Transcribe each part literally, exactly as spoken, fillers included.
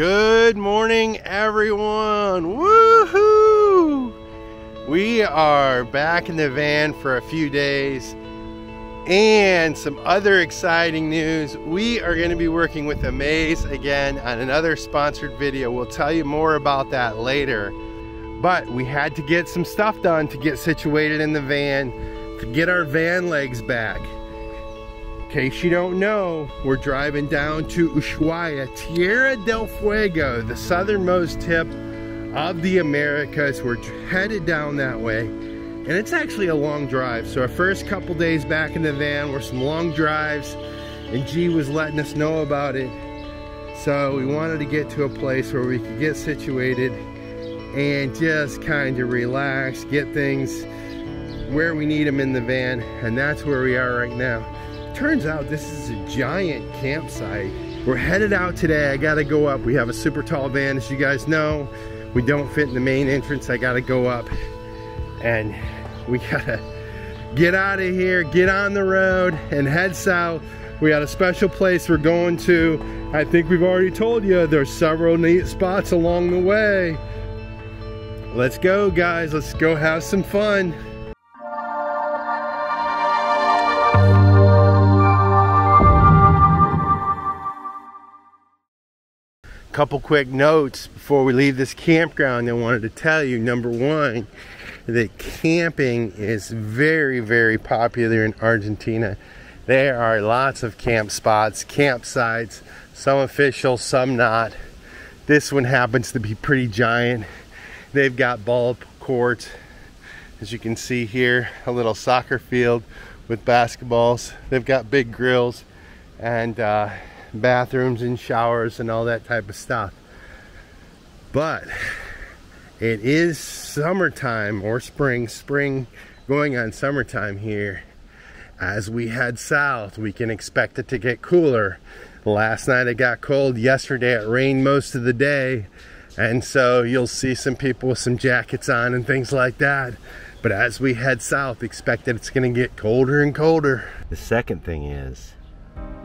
Good morning, everyone. Woohoo! We are back in the van for a few days, and some other exciting news. We are going to be working with Amaze again on another sponsored video. We'll tell you more about that later, but we had to get some stuff done to get situated in the van, to get our van legs back. In case you don't know, we're driving down to Ushuaia, Tierra del Fuego, the southernmost tip of the Americas. We're headed down that way, and it's actually a long drive. So our first couple days back in the van were some long drives, and G was letting us know about it. So we wanted to get to a place where we could get situated and just kind of relax, get things where we need them in the van, and that's where we are right now. Turns out this is a giant campsite. We're headed out today. I gotta go up. We have a super tall van, as you guys know. We don't fit in the main entrance. I gotta go up, and we gotta get out of here, get on the road, and head south. We got a special place we're going to. I think we've already told you there's several neat spots along the way. Let's go, guys. Let's go have some fun. Couple quick notes before we leave this campground. I wanted to tell you, number one, that camping is very, very popular in Argentina. There are lots of camp spots, campsites, some official, some not. This one happens to be pretty giant. They've got ball courts, as you can see here, a little soccer field with basketballs. They've got big grills and uh, bathrooms and showers and all that type of stuff. But it is summertime, or spring spring going on summertime here. As we head south, we can expect it to get cooler. Last night it got cold. Yesterday it rained most of the day, and so you'll see some people with some jackets on and things like that. But as we head south, expect that it's going to get colder and colder. The second thing is,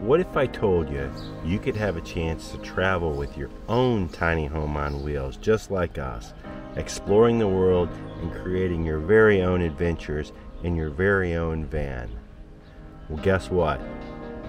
what if I told you you could have a chance to travel with your own tiny home on wheels, just like us, exploring the world and creating your very own adventures in your very own van? Well, guess what?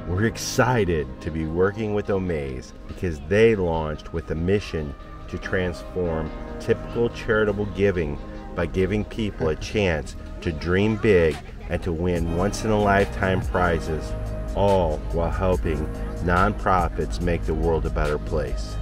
We're excited to be working with Omaze, because they launched with a mission to transform typical charitable giving by giving people a chance to dream big and to win once-in-a-lifetime prizes, all while helping nonprofits make the world a better place.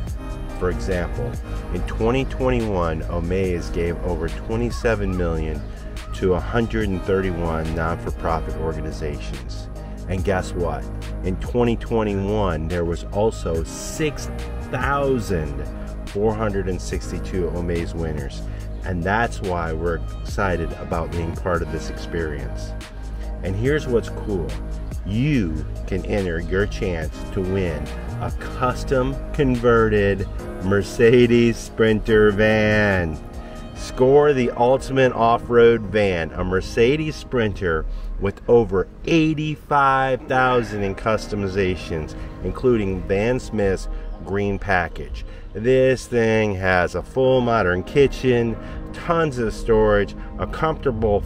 For example, in twenty twenty-one, Omaze gave over twenty-seven million dollars to one hundred thirty-one non-for-profit organizations. And guess what? In twenty twenty-one, there was also six thousand four hundred sixty-two Omaze winners. And that's why we're excited about being part of this experience. And here's what's cool. You can enter your chance to win a custom converted Mercedes Sprinter van. Score the ultimate off-road van, a Mercedes Sprinter with over eighty-five thousand in customizations, including Vansmith's green package. This thing has a full modern kitchen, tons of storage, a comfortable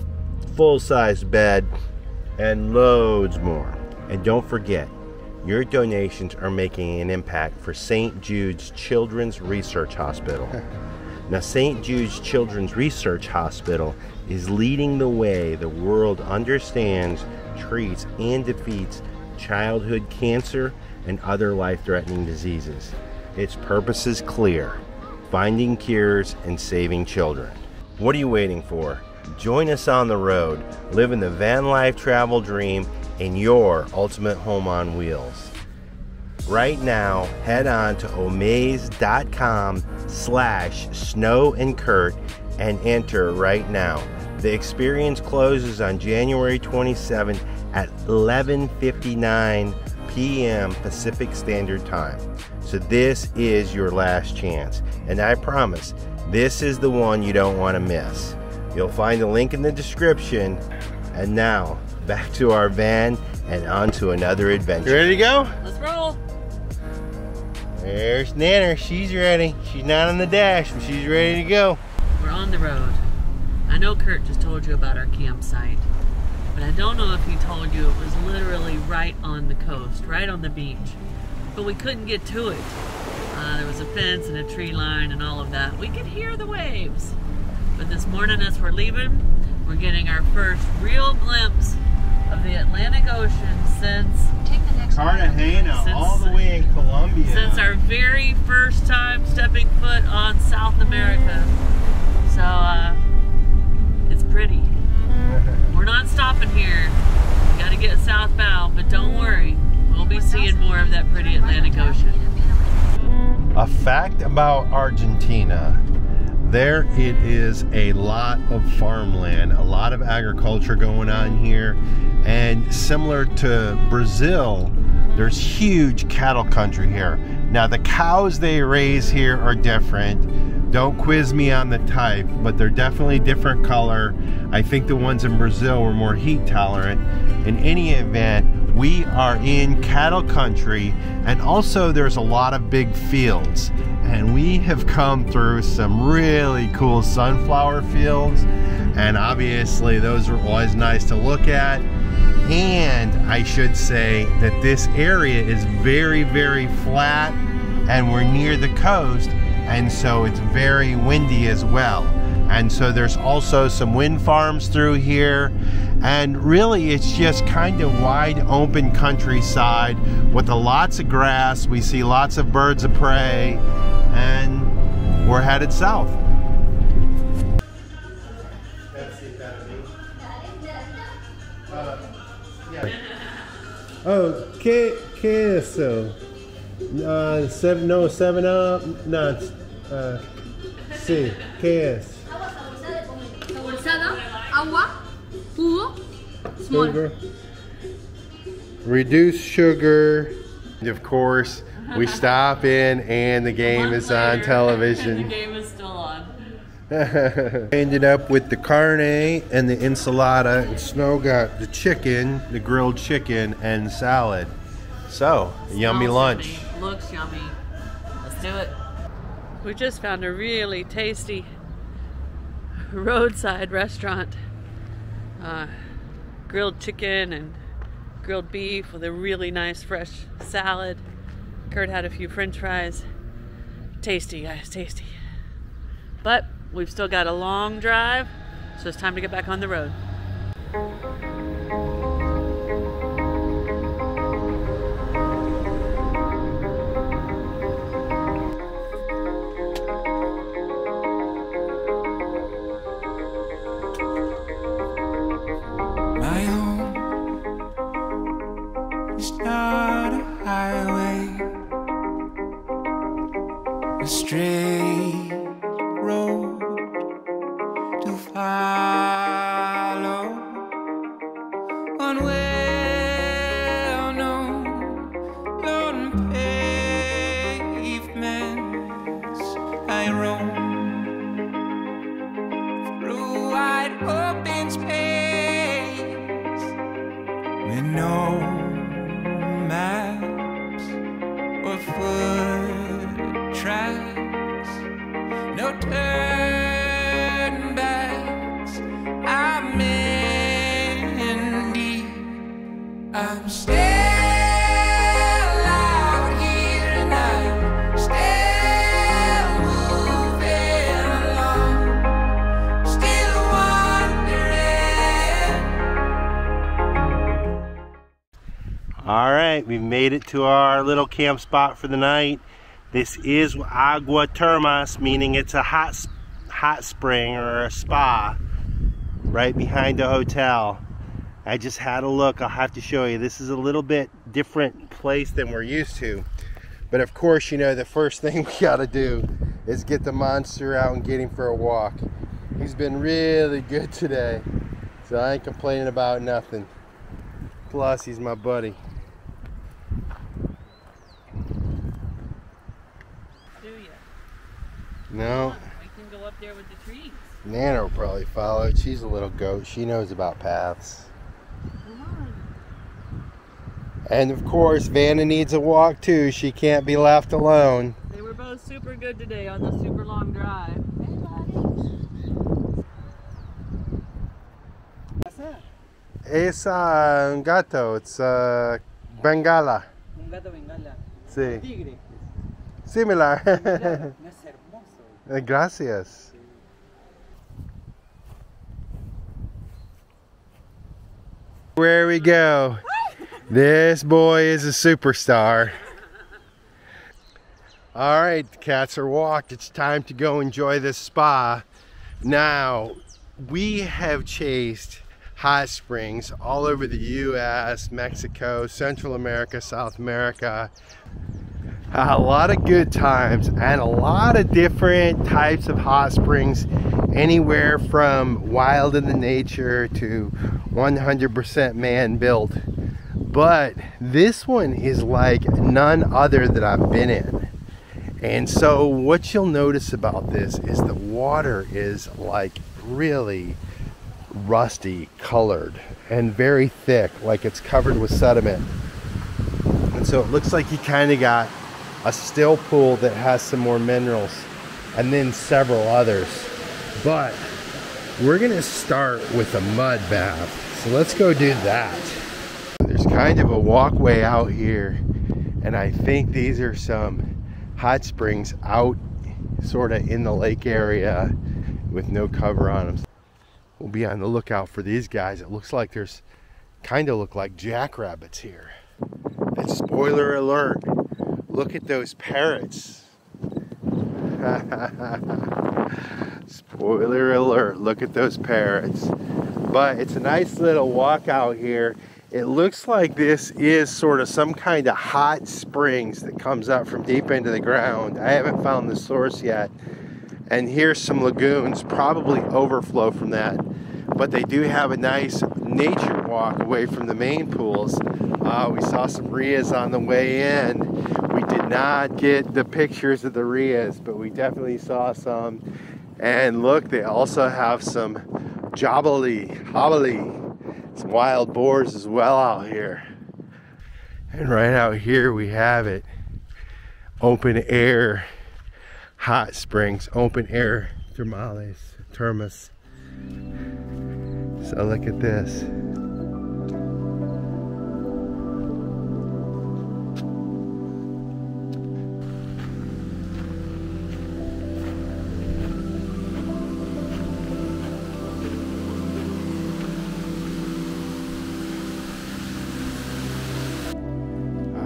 full-size bed, and loads more. And don't forget, your donations are making an impact for Saint Jude's Children's Research Hospital. Now, Saint Jude's Children's Research Hospital is leading the way the world understands, treats, and defeats childhood cancer and other life-threatening diseases. Its purpose is clear: finding cures and saving children. What are you waiting for? Join us on the road, living the van life travel dream in your ultimate home on wheels. Right now, head on to omaze.com slash snow and Kurt and enter right now. The experience closes on January twenty-seventh at eleven fifty-nine p m Pacific Standard Time. So this is your last chance, and I promise this is the one you don't want to miss. You'll find a link in the description. And now, back to our van and on to another adventure. You ready to go? Let's roll. There's Nanner. She's ready. She's not on the dash, but she's ready to go. We're on the road. I know Kurt just told you about our campsite, but I don't know if he told you it was literally right on the coast, right on the beach. But we couldn't get to it. Uh, there was a fence and a tree line and all of that. We could hear the waves. But this morning as we're leaving, we're getting our first real glimpse of the Atlantic Ocean since Take the next Cartagena, since, all the way in Colombia. Since our very first time stepping foot on South America. So uh, it's pretty. We're not stopping here. We gotta get southbound, but don't worry. We'll be seeing more of that pretty Atlantic Ocean. A fact about Argentina. There it is a lot of farmland, a lot of agriculture going on here, and similar to Brazil, there's huge cattle country here. Now the cows they raise here are different. Don't quiz me on the type, but they're definitely different color. I think the ones in Brazil were more heat tolerant. In any event, we are in cattle country, and also there's a lot of big fields. And we have come through some really cool sunflower fields, and obviously those are always nice to look at. And I should say that this area is very, very flat, and we're near the coast, and so it's very windy as well. And so there's also some wind farms through here, and really it's just kind of wide open countryside with lots of grass. We see lots of birds of prey, and we're headed south. Oh, que, que eso? Uh, seven, no, seven up, no, uh, si, que es? Agua, jugo, sugar. Reduce sugar. And of course, we stop in and the game is on television. The game is still on. Ended up with the carne and the enchilada, and Snow got the chicken, the grilled chicken, and salad. So, yummy lunch. Yummy. Looks yummy. Let's do it. We just found a really tasty roadside restaurant. Uh, grilled chicken and grilled beef with a really nice fresh salad. Kurt had a few french fries. Tasty, guys, tasty. But we've still got a long drive, so it's time to get back on the road. My home is not a highway, a straight road to follow, one well known, lonely pavements I roam through wide open space with no maps or foot tracks. No turn backs, I'm in deep, I'm still out here and I'm still moving along, still wandering. All right, we've made it to our little camp spot for the night. This is Agua Termas, meaning it's a hot, hot spring or a spa right behind the hotel. I just had a look. I'll have to show you. This is a little bit different place than we're used to. But of course, you know, the first thing we got to do is get the monster out and get him for a walk. He's been really good today, so I ain't complaining about nothing. Plus, he's my buddy. No. We can go up there with the trees. Nana will probably follow it. She's a little goat. She knows about paths. Come on. And of course, Vanna needs a walk too. She can't be left alone. They were both super good today on the super long drive. What's that? Es uh, un gato. It's uh, Bengala. Un gato Bengala. Sí. Tigre. Similar. Similar. No es hermoso. Gracias. Where we go. This boy is a superstar. All right, the cats are walked. It's time to go enjoy this spa. Now, we have chased hot springs all over the U S, Mexico, Central America, South America. A lot of good times and a lot of different types of hot springs, anywhere from wild in the nature to one hundred percent man-built. But this one is like none other that I've been in. And so what you'll notice about this is the water is like really rusty colored and very thick, like it's covered with sediment. And so it looks like you kind of got a still pool that has some more minerals and then several others. But we're gonna start with a mud bath. So let's go do that. There's kind of a walkway out here, and I think these are some hot springs out sort of in the lake area with no cover on them. We'll be on the lookout for these guys. It looks like there's kind of look like jackrabbits here. And spoiler alert, look at those parrots. Spoiler alert, look at those parrots. But it's a nice little walk out here. It looks like this is sort of some kind of hot springs that comes up from deep into the ground. I haven't found the source yet. And here's some lagoons, probably overflow from that. But they do have a nice nature walk away from the main pools. Uh, we saw some rheas on the way in. We did not get the pictures of the rheas, but we definitely saw some. And look, they also have some jabali, hobbly, some wild boars as well out here. And right out here we have it, open air hot springs, open air termales, termas. So look at this.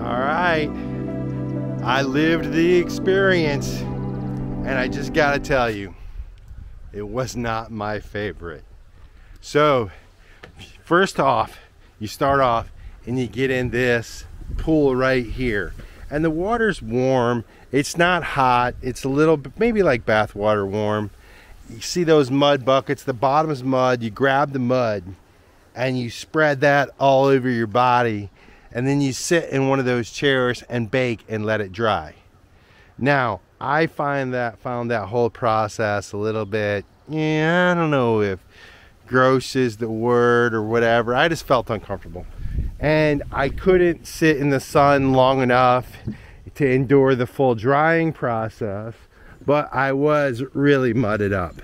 All right, I lived the experience. And I just gotta tell you, it was not my favorite. So, first off, you start off and you get in this pool right here. And the water's warm, it's not hot, it's a little bit, maybe like bath water warm. You see those mud buckets, the bottom's mud, you grab the mud and you spread that all over your body. And then you sit in one of those chairs and bake and let it dry. Now, I find that found that whole process a little bit, yeah, I don't know if gross is the word or whatever. I just felt uncomfortable. And I couldn't sit in the sun long enough to endure the full drying process, but I was really mudded up.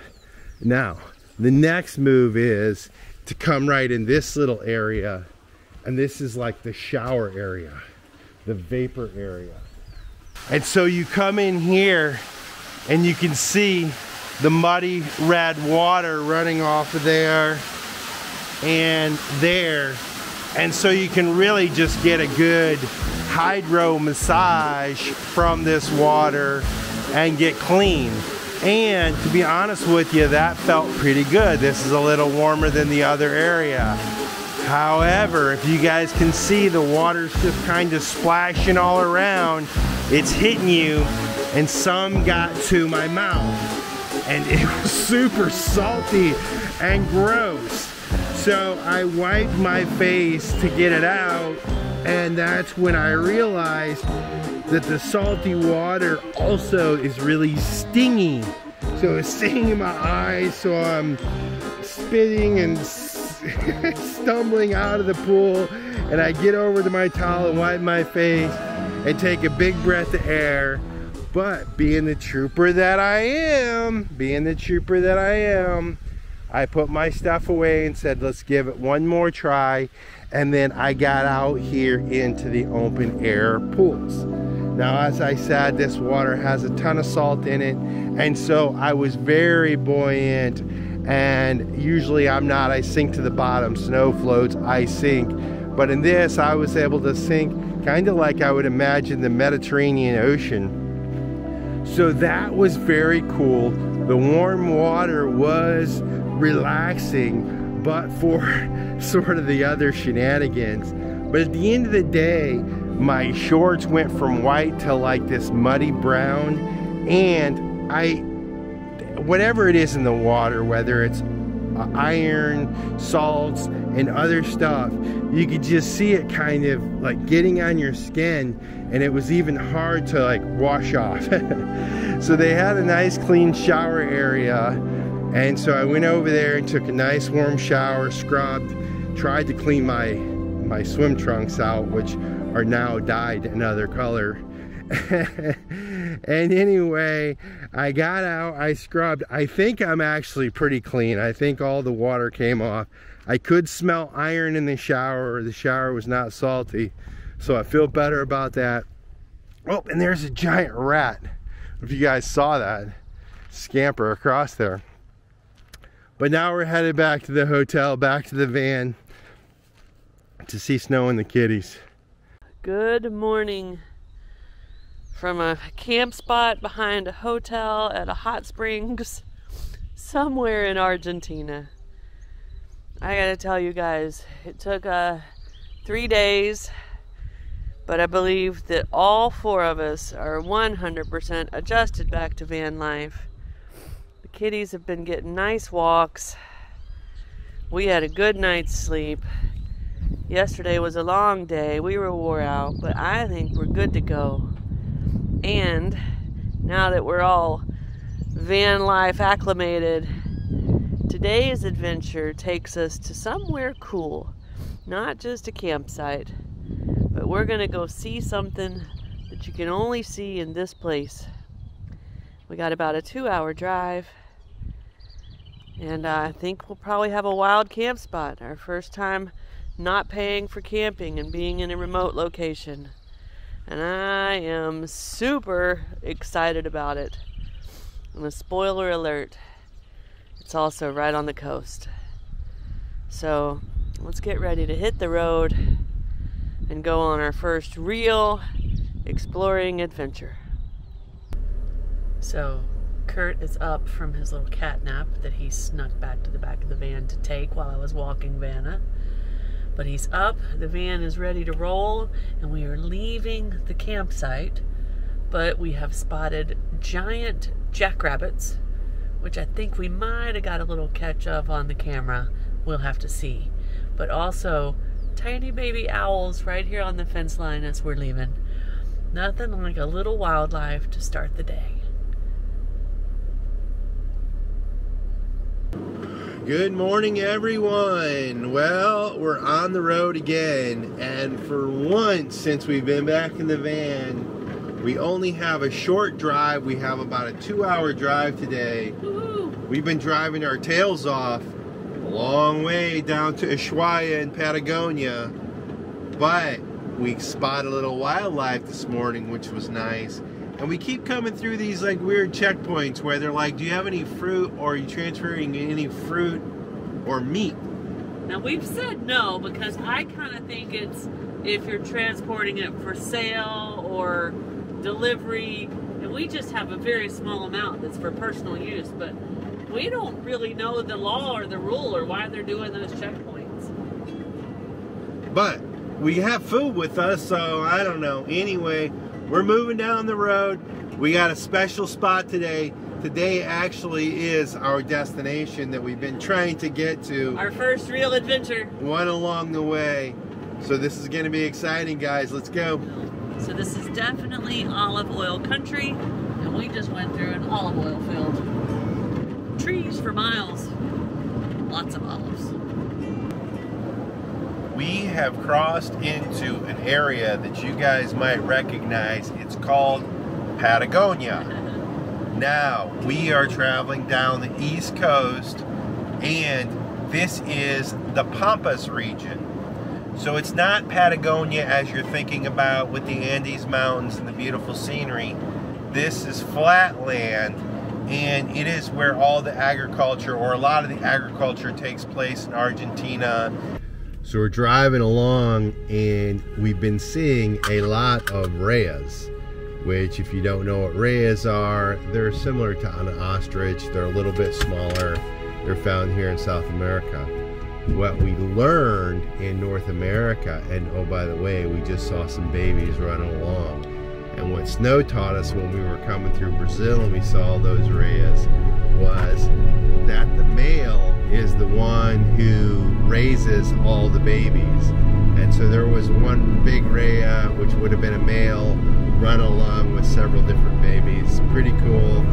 Now, the next move is to come right in this little area, and this is like the shower area, the vapor area. And so you come in here and you can see the muddy red water running off of there and there. And so you can really just get a good hydro massage from this water and get clean. And to be honest with you, that felt pretty good. This is a little warmer than the other area. However, if you guys can see, the water's just kind of splashing all around. It's hitting you, and some got to my mouth, and it was super salty and gross. So I wiped my face to get it out, and that's when I realized that the salty water also is really stingy. So it's stinging my eyes, so I'm spitting and stumbling out of the pool, and I get over to my towel and wipe my face and take a big breath of air. But being the trooper that I am, being the trooper that I am, I put my stuff away and said, let's give it one more try. And then I got out here into the open air pools. Now, as I said, this water has a ton of salt in it. And so I was very buoyant, and usually I'm not, I sink to the bottom. Snow floats, I sink. But in this, I was able to sink kind of like I would imagine the Mediterranean Ocean. So that was very cool. The warm water was relaxing, but for sort of the other shenanigans. But at the end of the day, my shorts went from white to like this muddy brown, and I, whatever it is in the water, whether it's iron, salts, and other stuff, you could just see it kind of like getting on your skin, and it was even hard to like wash off. So they had a nice clean shower area, and so I went over there and took a nice warm shower, scrubbed, tried to clean my my swim trunks out, which are now dyed another color. And anyway, I got out, I scrubbed. I think I'm actually pretty clean. I think all the water came off. I could smell iron in the shower. The shower was not salty, so I feel better about that. Oh, and there's a giant rat. If you guys saw that scamper across there. But now we're headed back to the hotel, back to the van, to see Snow and the kitties. Good morning. From a camp spot behind a hotel at a hot springs somewhere in Argentina. I gotta tell you guys, it took uh, three days, but I believe that all four of us are one hundred percent adjusted back to van life. The kitties have been getting nice walks. We had a good night's sleep. Yesterday was a long day. We were wore out, but I think we're good to go. And now that we're all van life acclimated, today's adventure takes us to somewhere cool, not just a campsite, but we're gonna go see something that you can only see in this place. We got about a two hour drive, and I think we'll probably have a wild camp spot, our first time not paying for camping and being in a remote location. And I am super excited about it. And a spoiler alert, it's also right on the coast. So let's get ready to hit the road and go on our first real exploring adventure. So Kurt is up from his little cat nap that he snuck back to the back of the van to take while I was walking Vanna. But he's up, the van is ready to roll, and we are leaving the campsite. But we have spotted giant jackrabbits, which I think we might have got a little catch of on the camera. We'll have to see. But also tiny baby owls right here on the fence line as we're leaving. Nothing like a little wildlife to start the day. Good morning, everyone. Well, we're on the road again, and for once since we've been back in the van, we only have a short drive. We have about a two-hour drive today. We've been driving our tails off a long way down to Ushuaia in Patagonia, but we spotted a little wildlife this morning, which was nice. And we keep coming through these like weird checkpoints where they're like, do you have any fruit, or are you transferring any fruit or meat? Now we've said no, because I kind of think it's if you're transporting it for sale or delivery, and we just have a very small amount that's for personal use, but we don't really know the law or the rule or why they're doing those checkpoints. But we have food with us, so I don't know. Anyway, we're moving down the road. We got a special spot today. Today actually is our destination that we've been trying to get to. Our first real adventure. One along the way. So this is gonna be exciting, guys. Let's go. So this is definitely olive oil country, and we just went through an olive oil field. Trees for miles. Lots of olives. have crossed into an area that you guys might recognize. It's called Patagonia. Now, we are traveling down the East Coast, and this is the Pampas region. So it's not Patagonia as you're thinking about with the Andes Mountains and the beautiful scenery. This is flat land, and it is where all the agriculture, or a lot of the agriculture, takes place in Argentina. So we're driving along, and we've been seeing a lot of rheas, which, if you don't know what rheas are, they're similar to an ostrich. They're a little bit smaller. They're found here in South America. What we learned in North America, and oh, by the way, we just saw some babies running along, and what Snow taught us when we were coming through Brazil and we saw those rheas was that the male is the one who raises all the babies. And so there was one big rhea, which would have been a male, run along with several different babies. Pretty cool.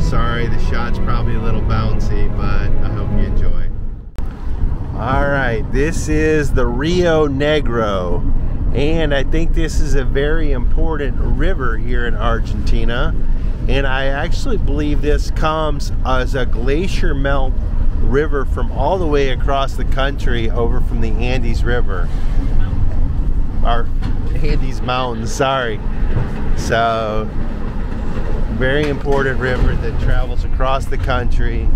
Sorry, the shot's probably a little bouncy, but I hope you enjoy. All right, this is the Rio Negro, and I think this is a very important river here in Argentina, and I actually believe this comes as a glacier melt river from all the way across the country over from the Andes River, or Andes Mountains, sorry. So, very important river that travels across the country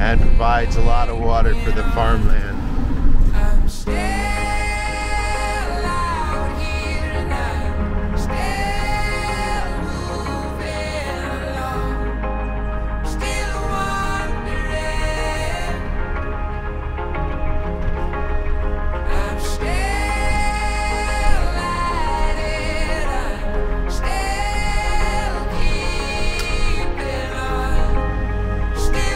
and provides a lot of water for the farmland. I'm still out here and I'm still moving along, still wondering. I'm still at it, I'm still keeping on, still.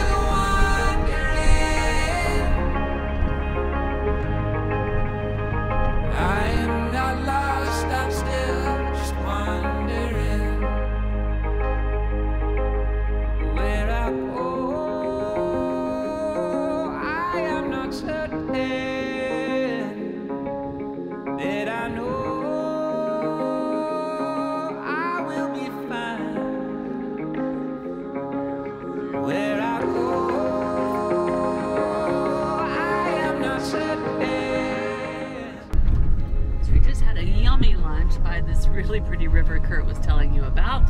Really pretty river Kurt was telling you about,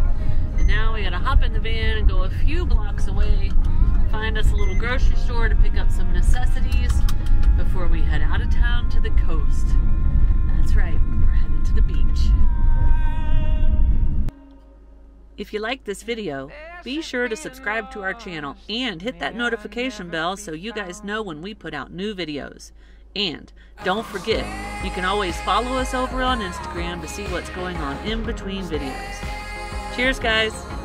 and now we gotta hop in the van and go a few blocks away, find us a little grocery store to pick up some necessities before we head out of town to the coast. That's right, we're headed to the beach. If you like this video, be sure to subscribe to our channel and hit that notification bell so you guys know when we put out new videos. And don't forget, you can always follow us over on Instagram to see what's going on in between videos. Cheers, guys!